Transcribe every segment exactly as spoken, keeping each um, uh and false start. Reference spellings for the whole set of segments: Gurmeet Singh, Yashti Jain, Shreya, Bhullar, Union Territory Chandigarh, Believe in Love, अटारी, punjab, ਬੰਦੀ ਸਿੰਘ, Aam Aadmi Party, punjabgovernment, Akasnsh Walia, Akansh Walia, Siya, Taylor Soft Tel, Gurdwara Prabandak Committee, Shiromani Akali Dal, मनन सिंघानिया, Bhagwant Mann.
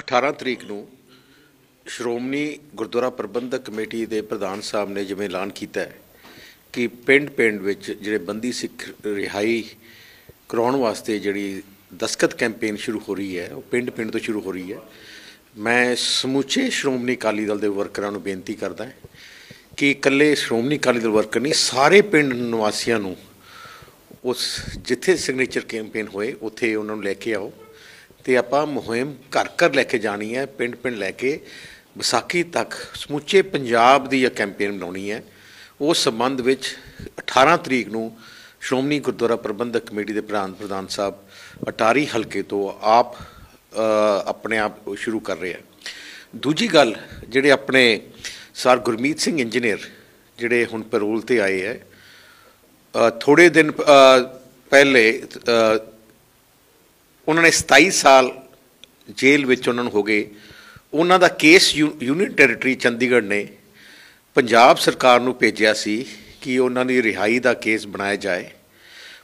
अठारह तरीक को श्रोमणी गुरुद्वारा प्रबंधक कमेटी के प्रधान साहब ने जिवें ऐलान किया कि पिंड पिंड विच जिहड़े बंदी सिख रिहाई करवाउण वास्ते जिहड़ी दस्खत कैंपेन शुरू हो रही है वो पिंड पिंड तो शुरू हो रही है। मैं समूचे श्रोमणी अकाली दल के वर्करां नूं बेनती करदा कि इकल्ले श्रोमणी अकाली दल वर्कर नहीं सारे पिंड निवासियां नूं उस जिथे सिग्नेचर कैंपेन होए उत्थे उहनां नूं लैके आओ तो आप मुहिम घर घर लैके जानी है, पिंड पिंड लैके बैसाखी तक समूचे पंजाब की यह कैंपेन बनानी है। उस संबंध में अठारह तरीक को श्रोमणी गुरुद्वारा प्रबंधक कमेटी के प्रधान प्रधान साहब अटारी हल्के तो आप आ, अपने आप शुरू कर रहे हैं। दूजी गल जिहड़े अपने सर गुरमीत सिंह इंजीनियर जिहड़े हुण पैरोल ते आए है, थोड़े दिन आ, पहले आ, उन्होंने सताई साल जेल में उन्होंने हो गए। उन्होंने case U union territory Chandigarh ने पंजाब सरकार को भेजा सी कि उन्होंने रिहाई का केस बनाया जाए,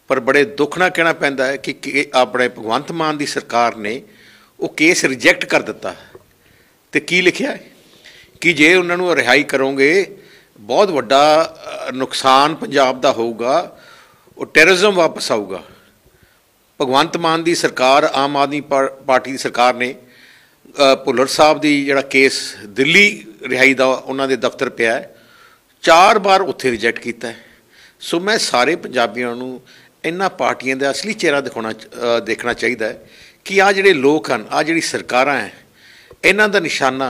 पर बड़े दुख नाल कहना पैंदा है कि, कि अपने भगवंत मान की सरकार ने वो केस रिजैक्ट कर दिता। तो की लिखा है कि जे उन्होंने रिहाई करोगे बहुत वड्डा नुकसान पंजाब का होगा, वो टैररिज्म वापस आऊगा। भगवंत मान की सरकार आम आदमी पार्टी की सरकार ने भुलर साहब की जिहड़ा केस दिल्ली रिहाई का उन्होंने दफ्तर पिया है चार बार उत्थे रिजैक्ट किया है। सो मैं सारे पंजाबियों नूं इन्हां पार्टियां दा असली चेहरा दिखाना देखना चाहिए कि आ जिहड़े लोग हैं आ जिहड़ी सरकारां हैं इन्हां दा निशाना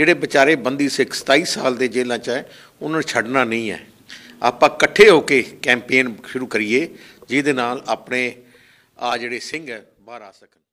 जिहड़े बेचारे बंदी सिख सताई साल के जेलों च है उन्होंने छड्डना नहीं है। आपां इकट्ठे होके कैंपेन शुरू करिए जिहदे नाल अपने आ जिहड़े सिंह है बाहर आ सकन।